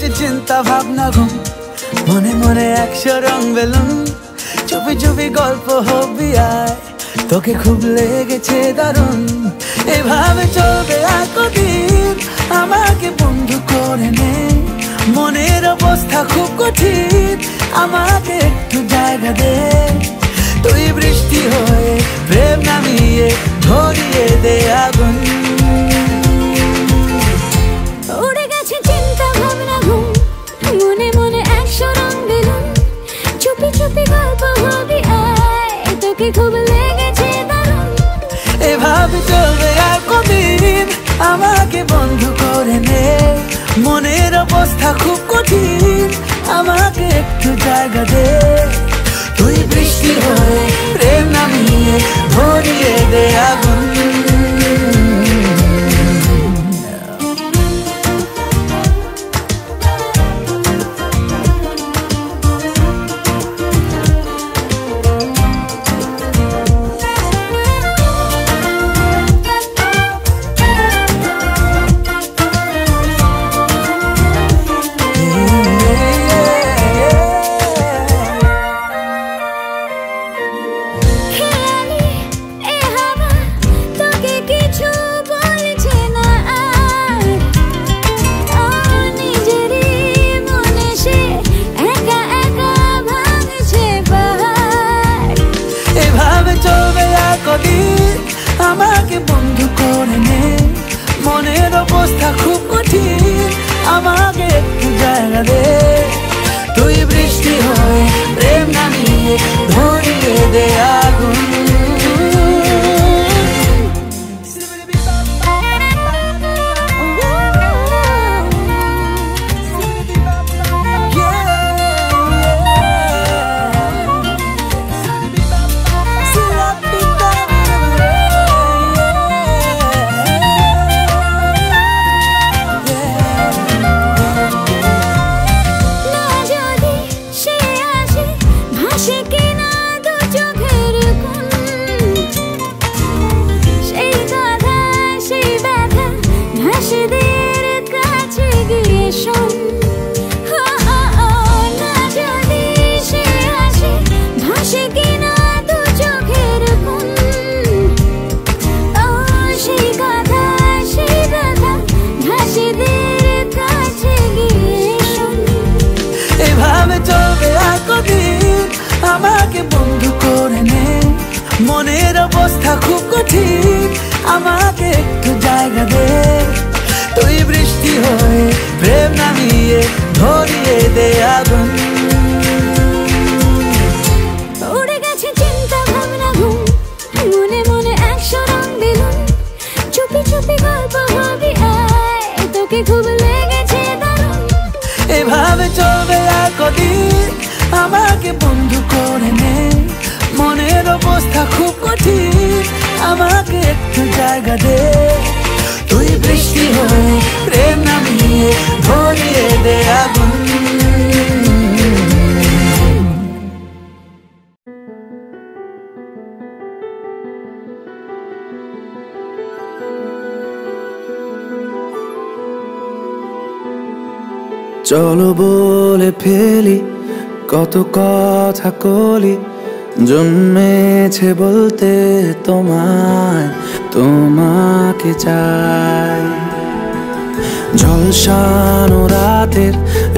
যে চিন্তা ভাবনা ঘুম, মনে মনে একশো রং বেলুন, চুপি চুপি গল্প হবি আয়, তোকে খুব লেগেছে দারুণ। এভাবে চলবে আর কদিন, আমাকে বন্ধু করে নে, মনের অবস্থা খুব কঠিন, আমাকে একটু জায়গা দে। তুই বৃষ্টি হয়ে প্রেম নামিয়ে ধরিয়ে দে আগুন। এভাবে চলবে আর কদিন, আমাকে বন্ধু করে নে, মনের অবস্থা খুব কঠিন, আমাকে একটু জায়গা দে। তুই বৃষ্টি হয়ে প্রেম নামিয়ে ধরিয়ে দে আগুন। আমাকে বন্ধু করে নে, মনের অবস্থা খুব কঠিন, আমাকে একটু জায়গা দে। তুই বৃষ্টি হয়ে প্রেম নামিয়ে ধরিয়ে দে আগুন। আমাকে বন্ধু করে নে, মনের অবস্থা খুব কঠিন, আমাকে একটু জায়গা দে। তুই বৃষ্টি হয়ে প্রেম নামিয়ে ধরিয়ে দে আগুন। উড়ে গেছে চিন্তা ভাবনা ঘুম, মনে মনে একশো রং বেলুন, চুপি চুপি গল্প হবি আয়, তোকে খুব লেগেছে দারুণ। এভাবে চলবে আর কদিন, আমাকে বন্ধু করে নে, মনের অবস্থা খুব কঠিন, আমাকে একটু জায়গা দে। তুই বৃষ্টি হয়ে প্রেম নামিয়ে ধরিয়ে দে আগুন। চলো বলে ফেলি, কত কথা কলি, জন্মেছে বলতে তোমায়, তোমাকে চাই। ঝলসানো রাতের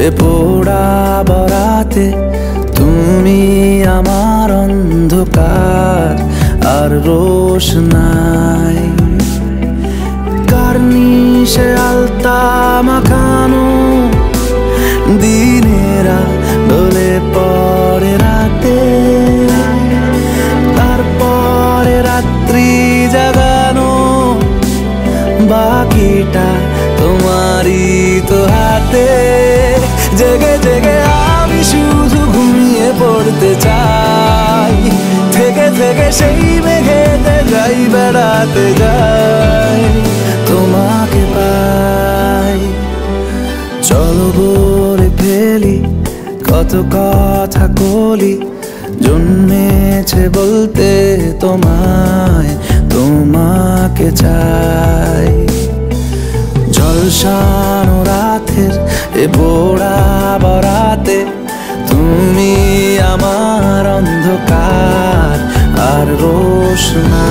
এ পোড়া বরাতে, তুমি আমার অন্ধকার আর রোশনাই। কার্নিশে আলতা মাখানো দিনেরা বলে পরে রাতে, তারপরে রাত্রি জাগানো, বাকিটা তোমারই তো হাতে। জেগে জেগে আমি শুধু ঘুমিয়ে পড়তে চাই, থেকে থেকে সেই মেঘেতে যাই, বেড়াতে যাই, তোমাকে পাই। চলো বলে ফেলি, কত কথা কলি, জন্মেছে বলতে তোমায়, তোমাকে চাই। ঝলসানো রাতের এ পোড়া বরাতে তুমি আমার অন্ধকার আর রোশনা।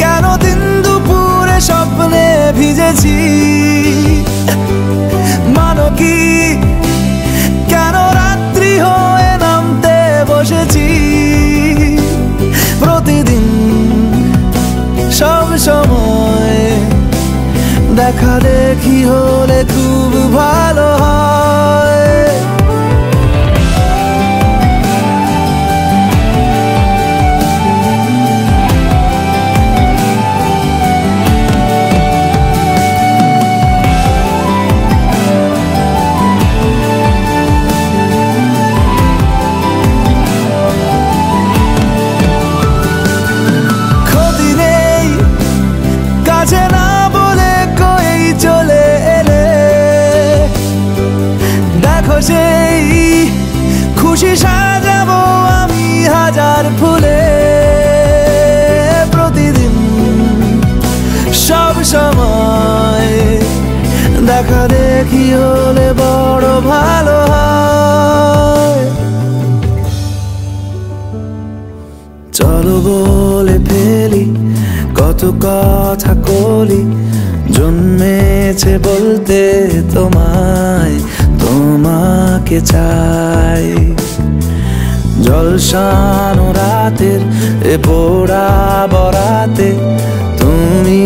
কেন দিন দুপুরে স্বপ্নে ভিজেছি, মানো কি কেন রাত্রি হয়ে নামতে বসেছি। প্রতিদিন সব সময় দেখা দেখি হলে খুব ভালো হয়। সেই খুশি সাজাবো আমি হাজার ফুলে, প্রতিদিন সব সময় দেখা দেখি হলে বড় ভালো হয়। চলো বলে ফেলি কত কথা কলি, জন্মেছে বলতে তোমায়, তোমাকে চাই। জলসানো রাতের এ পোড়া বরাতে তুমি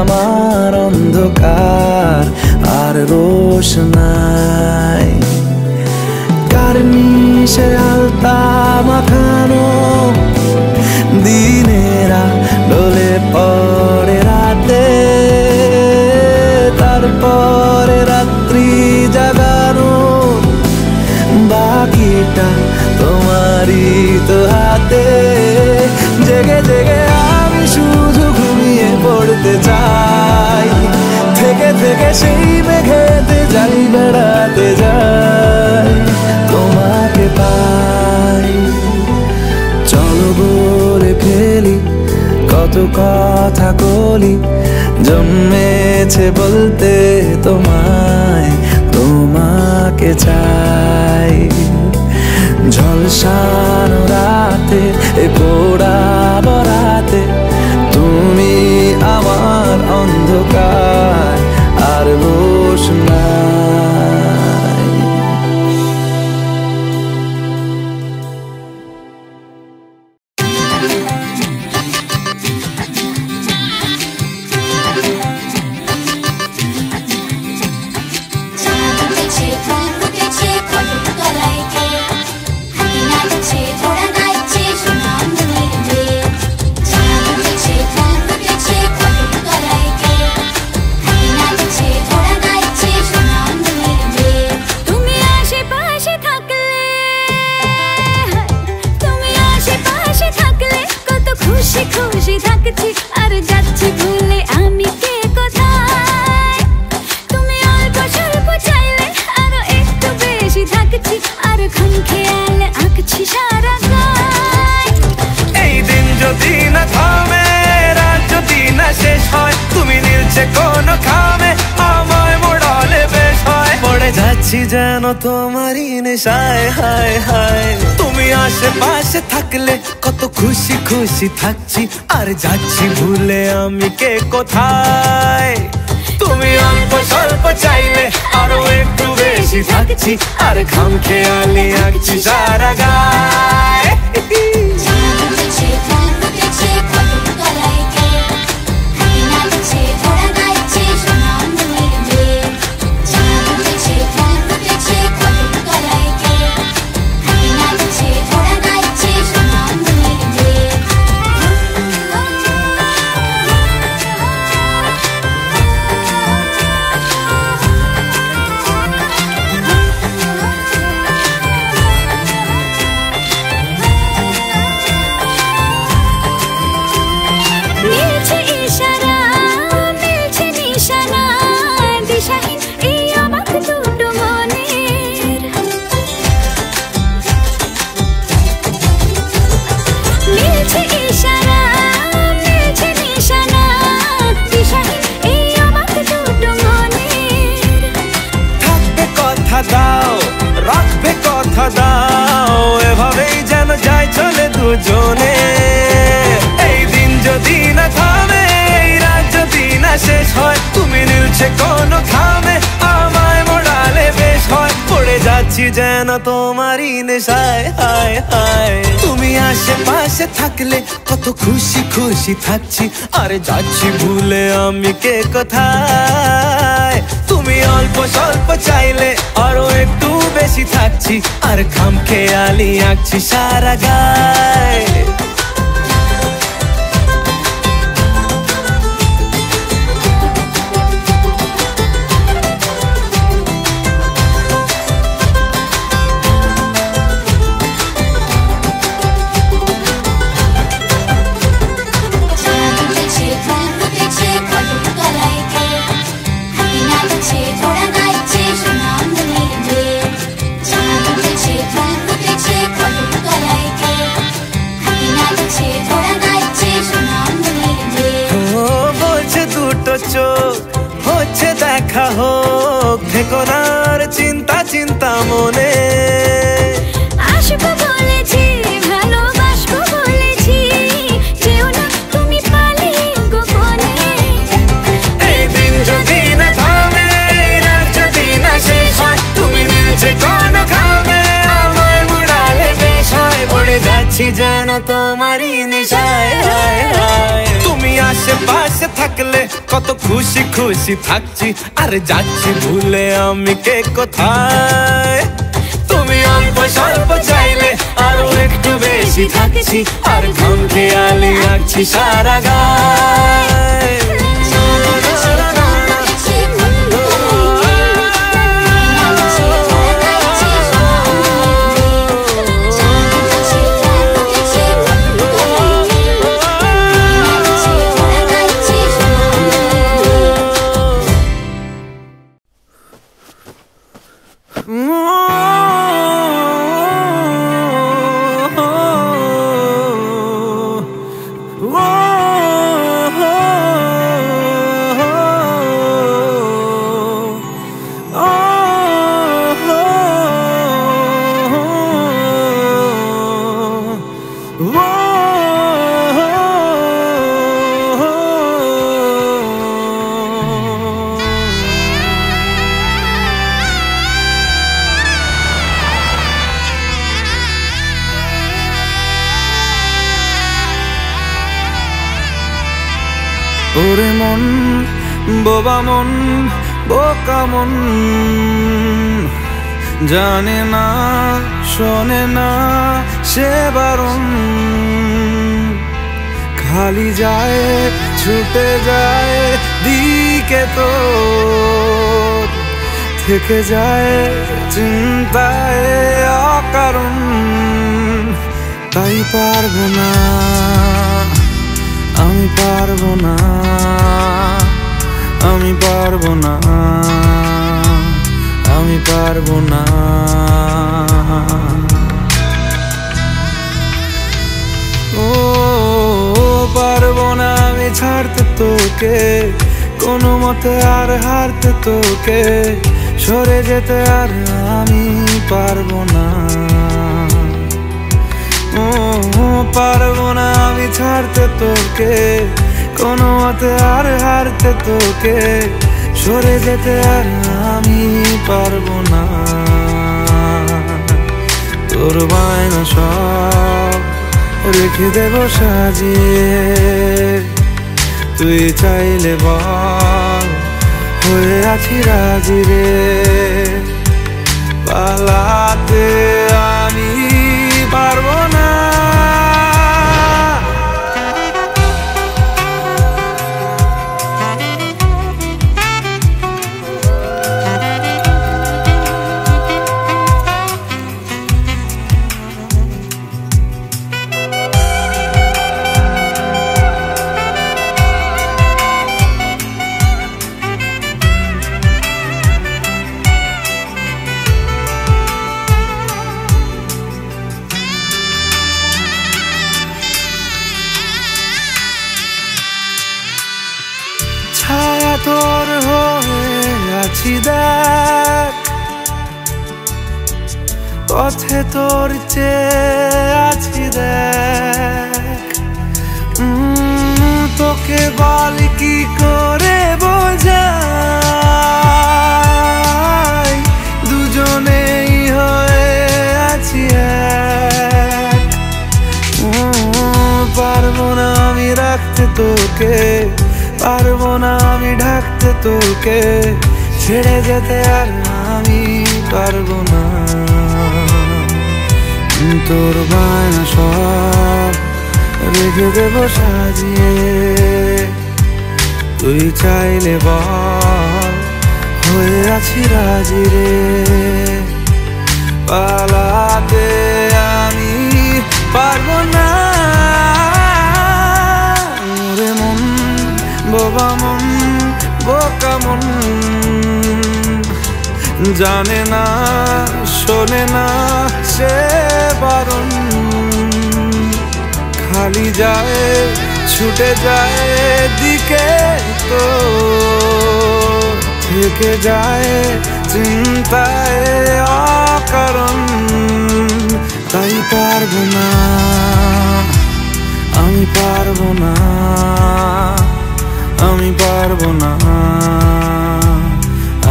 আমার অন্ধকার আর রোশনাই। কার্নিশে আলতা মাখানো দিনেরা ডোলে পড়ে রাতে, তারপরে রাত্রি জাগানো বাকিটা তোমারই তো হাতে। জেগে জেগে আমি শুধু ঘুমিয়ে পড়তে চাই, থেকে থেকে সেই মেঘেতে যাই বেড়াতে যাই তোমাকে পাই। চলো বলে ফেলি কত কথা বলি, জন্মেছে বলতে তোমায়, তোমাকে চাই। ঝলসানো রাতে এ পোড়া বরাতে তুমি আমার অন্ধকার আর রোশনাই। যেন তোমারই নেশায় হায় হায়, তুমি আশেপাশে থাকলে কত খুশি খুশি থাকছি, আর যাচ্ছি ভুলে আমি কে কোথায়। তুমি অল্প স্বল্প চাইলে আরো একটু বেশি থাকছি, আর খাম খেয়ালি আঁকছি সারা গায়। আছি যেন তোমারই নেশায়, হায় হায়। তুমি আশেপাশে থাকলে কত খুশি খুশি থাকছি, আরে যাচ্ছি ভুলে আমি কে কোথায়। তুমি অল্প স্বল্প চাইলে আরো একটু বেশি থাকছি, আর খাম খেয়ালি আঁকছি সারা গায়। হচ্ছে দেখা হোক, থেকো না আর চিন্তা চিন্তা মনে। আসবো বলেছি, ভালোবাসবো বলেছি, যেও না তুমি পালিয়ে গোপনে। এই দিন যদি না থামে, এই রাত যদি না শেষ হয়, তুমি মিলছে কোনো খামে, আমার মুড়ালে বেশ হয়। পড়ে যাচ্ছি যেন তোমারই নেশায়, হায় হায়। তুমি আশেপাশে থাকলে কত খুশি খুশি থাকছি, আরে যাচ্ছি ভুলে আমি কে কোথায়। তুমি অল্প স্বল্প চাইলে আরো একটু বেশি থাকছি, আর ঘুম খেয়ালে আছি সারা গায়। ওরে মন, বোবা মন, বোকা মন, জানে না শোনে না সে বারণ। খালি যায় ছুটে যায় দিকে তো, থেকে যায় চিন্তায় অকারণ। তাই পারবো না, আমি পারবো না, আমি পারবো না, আমি পারবো না। ও পারবো না আমি ছাড়তে তোকে, কোনো মতে আর হারতে তোকে, সরে যেতে আর আমি পারবো না। ও পারবো না আমি ছাড়তে তোকে, কোনো মতে আর হারতে তোকে, সরে যেতে আর আমি পারবো না। তোর বায়না সব রেখে দেব সাজিয়ে, তুই চাইলে বল হয়ে আছি রাজি রে। পালাতে আমি পারবো না, তোর হয়ে আছি দেখ, পথে তোর চেয়ে আছি দেখ। তোকে বল কি করে বোঝাই, দুজনেই তোকে, পারবো না আমি ঢাকতে তোকে, ছেড়ে যেতে আর আমি পারবো না। তোর বায়না সব রেখে দেবো সাজিয়ে, তুই চাইলে বল হয়ে আছি রাজি রে। পালাতে আমি পারবো না রে মন, বোবা মন, বোকা মন, জানে না শোনে না সে বারণ, খালি যায় ছুটে যায় দিকে তো থেকে যায় চিন্তায় অকারণ। তাই পারবো না আমি, পারবো না আমি, পারবো না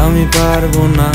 আমি, পারবো না।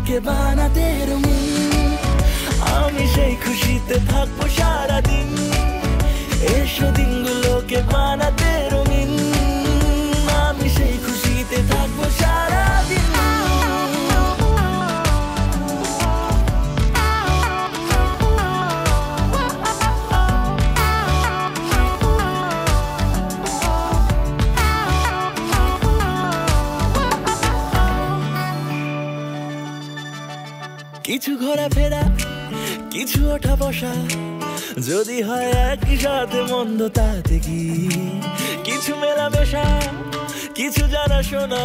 তোকে বানাতে রঙিন, আমি সেই খুশিতে থাকবো সারাদিন। এসো দিনগুলোকে বানাতে রঙিন, আমি সেই খুশিতে থাকবো সারাদিন। কিছু ঘোরা ফেরা, কিছু ওঠা বসা, যদি হয় একই সাথে মন্দ তাতে কি, কিছু মেলামেশা, কিছু জানা শোনা,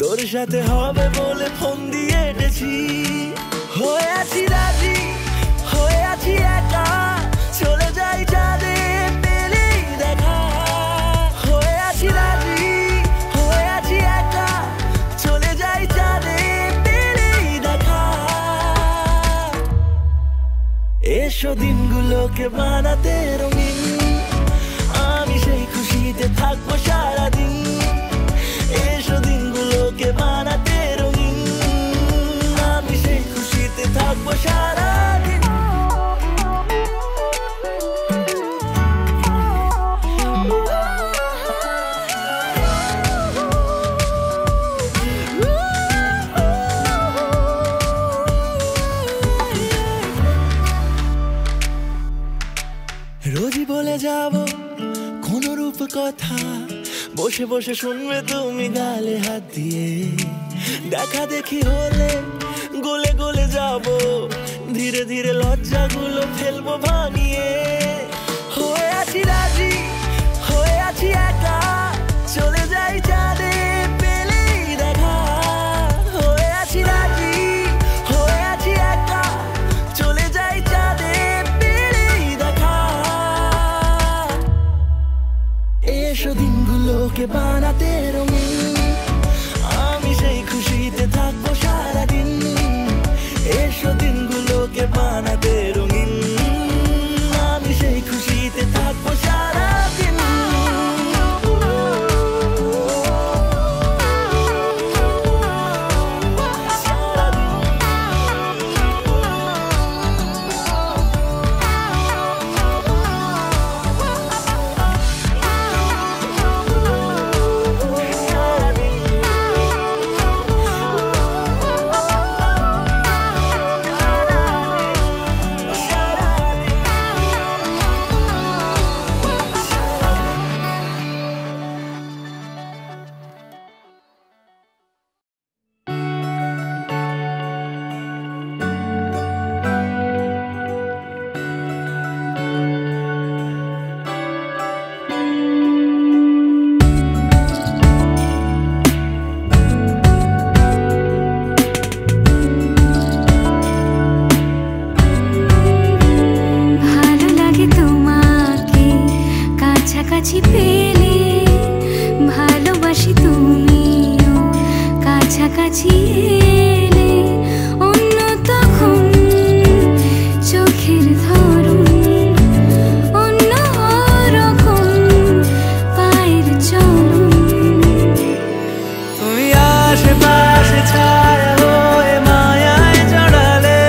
তোর সাথে হবে বলে ফোন দিয়ে এসেছি। হয়ে আছি রাজি, হয়ে আছি একা, চলে যাই চাঁদে পেলে দেখা। হয়ে আছি রাজি, হয়ে আছি একা, চলে যাই চাঁদে। এসো দিনগুলোকে বানাতে রঙিন, আমি সেই খুশিতে থাকবো সারাদিন। এসো দিনগুলোকে বানাতে রঙিন, আমি সেই খুশিতে থাকবো সারাদিন। রোজই বলে যাব কোন রূপ কথা, বসে বসে শুনবে তুমি গালে হাত দিয়ে। দেখা দেখি হলে গলে গলে যাব, ধীরে ধীরে লজ্জাগুলো ফেলবো ভাঙিয়ে। হয়ে আছি রাজি, হয়ে আছি একা, চলে যাই চাঁদে পেলে দেখা। হয়ে আছি রাজি, হয়ে আছি একা, চলে যাই চাঁদে। এসো দিনগুলোকে বানাতে রঙিন, আমি সেই খুশিতে থাকবো সারাদিন। এসো দিনগুলোকে বানাতে রঙিন, আমি সেই খুশিতে থাকবো সারাদিন। তুমি আশেপাশে ছায়া হয়ে মায়ায় জড়ালে,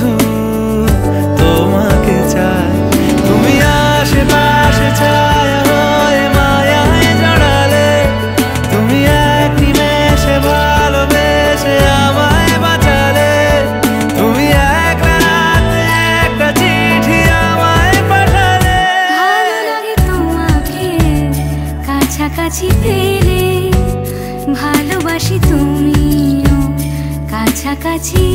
শুধু তোমাকে চাই, তুমি আশেপাশে ছায়া হয়ে মায়ায় জড়ালে, তুমি এক নিমেষে ভালোবেসে আমায় বাঁচালে, তুমি এক রাতে একটা চিঠি আমায় পাঠালে। ভালো লাগে তোমাকে কাছাকাছি পেলে, ভালোবাসি তুমিও কাছাকাছি।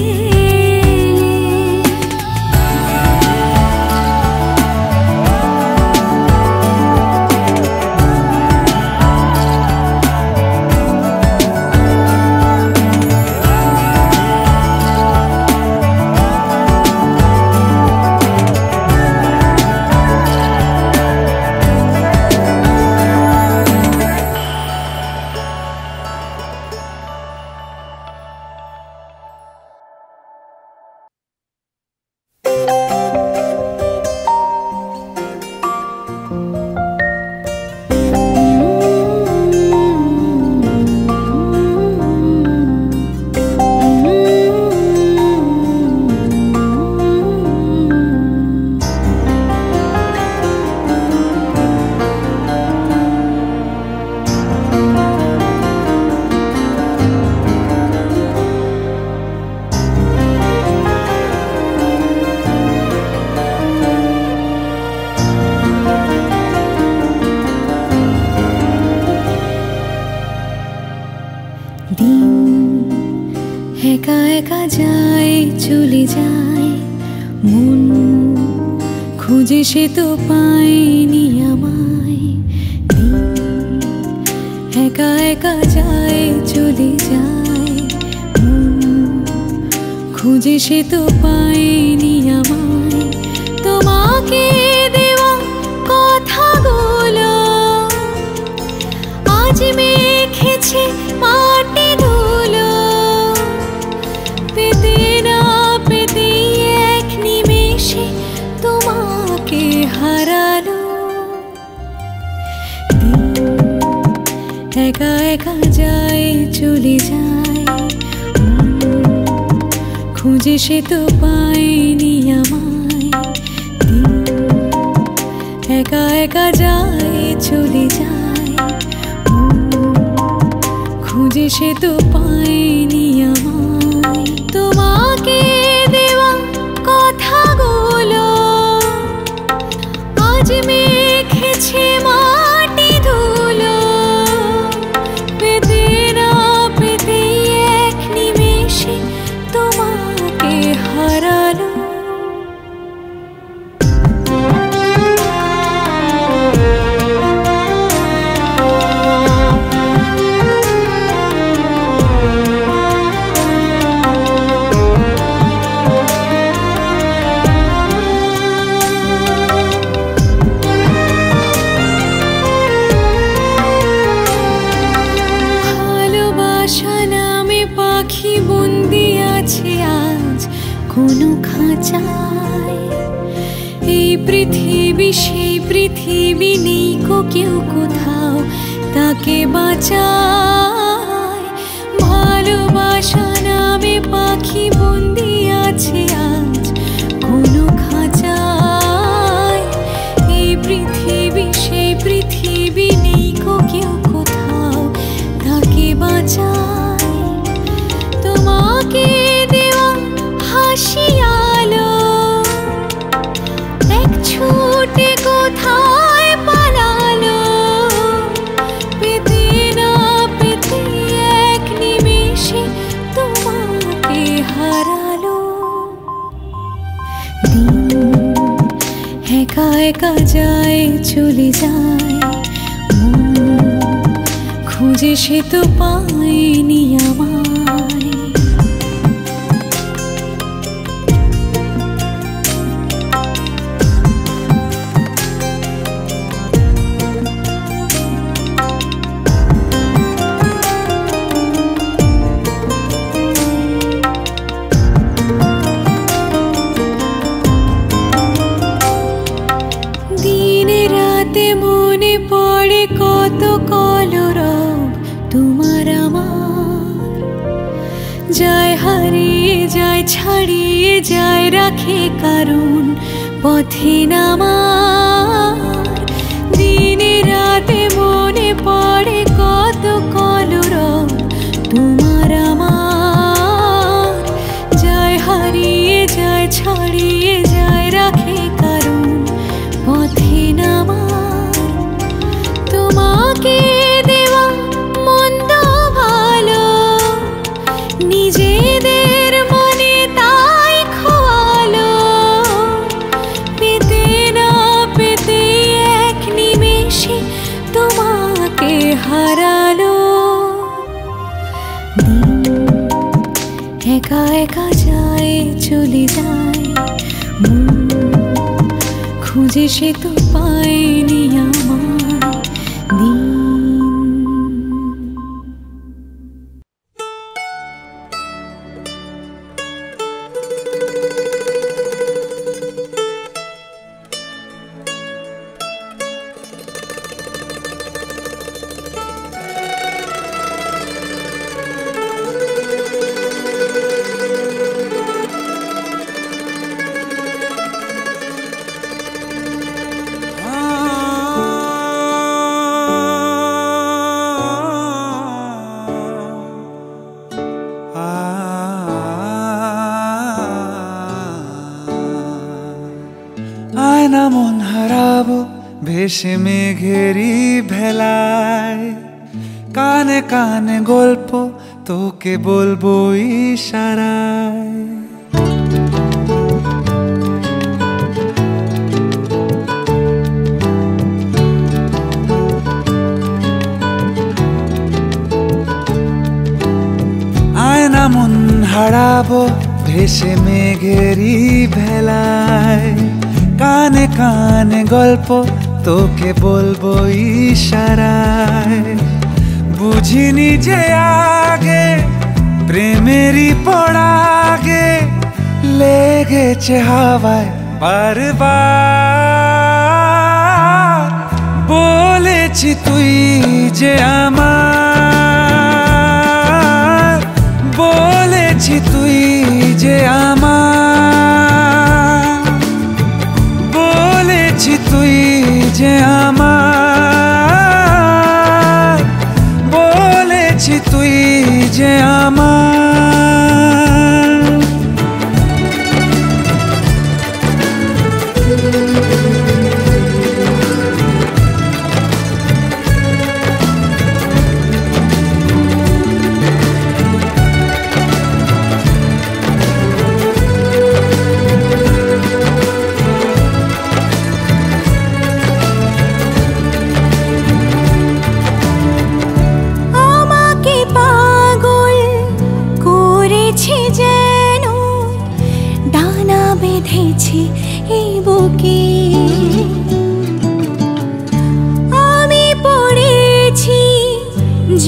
সে তো পায়নি আমায়, একা একা যায় চলে যায়, খুঁজে সে তো পায়নি আমায়। তোমাকে দেওয়া কথাগুলো আজ মেখেছে মাটি ধুলো, পেতে না পেতে এক নিমেষে তোমাকে হারালো। একা একা যায় চলে যায়, খুঁজে সে তো পায়নি আমায়। একা একা যায় চলে যায়, খুঁজে সে তো পায়নি আমায়। তোমাকে দেওয়া কথাগুলো আজ মেখেছে মাটি ধুলো, পেতে না পেতে এক নিমেষে তোমাকে হারালো। সেই পৃথিবী নেই কো কেউ কোথাও তাকে বাঁচায়। ভালোবাসা নামে পাখি বন্দি আছে আজ কোনো খাঁচায়। এই পৃথিবী সেই পৃথিবী নেই কো কেউ কোথাও তাকে বাঁচায়। তোমাকে দেওয়া হাসি আলো ছুটে কোথায় পালালো, পেতে না পেতে এক নিমেষে তোমাকে হারালো। দিন একা একা যায় চলে যায়, খুঁজে সে তো পায়নি আমায়। যায় হারিয়ে যায় কোথায় ছাড়িয়ে যায় রাখে কারণ পথে নামা দিনে রাতে মনে পড়ে কত কলরব তোমার আমার যায় হারিয়ে যায় ছাড়িয়ে যায় রাখে কারণ পথে নামা তোমাকে একা একা যায় চলে যায় খুঁজে সে তো পায়নি আমার দিন। ভেসে মেঘেরই ভেলায় কানে কানে গল্প তোকে বলবো ইশারায়। আয়না মন হারাবো ভেসে মেঘেরই ভেলায় কানে কানে গল্প তোকে বলবো ইশারায়। বুঝিনি যে আগে প্রেমেরই পড়াগে লেগেছে হাওয়ায় বারবার বলেছি তুই যে আমার বলেছি তুই যে আমার বলেছি তুই যে আমার বলেছি তুই যে আমার।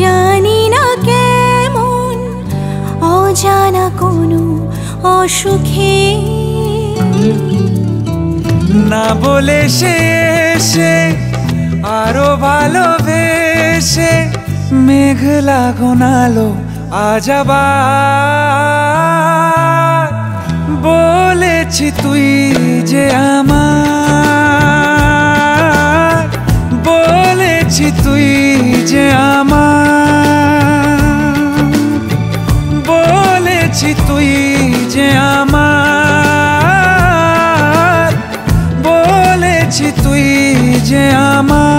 জানি না কেমন অজানা কোনো অসুখে না বলে সে আরো ভালোবেসে মেঘলা গোনালো আজাবার বলেছি তুই যে আমার বলেছি তুই যে আমার বলেছি তুই যে আমার বলেছি তুই যে আমার।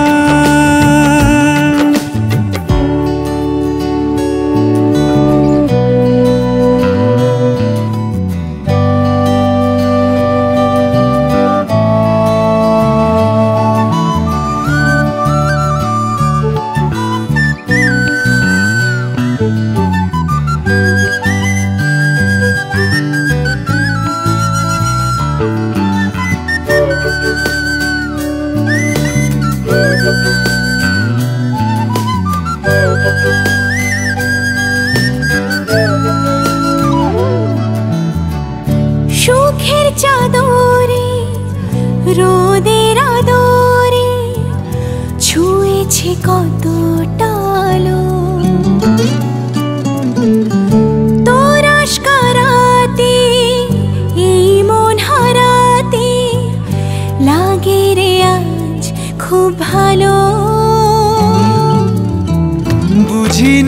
তোরা কারাতে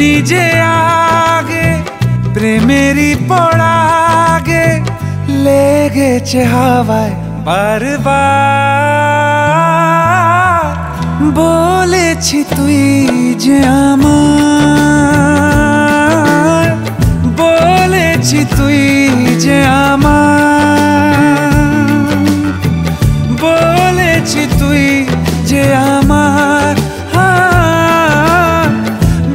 নিজে আগে প্রেমেরই পড়াগে লেগেছে হাওয়ায় বারবার। বলেছি তুই যে আমার, বলেছি তুই যে আমার, বলেছি তুই যে আমার,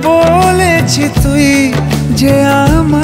বলেছি তুই যে আমার।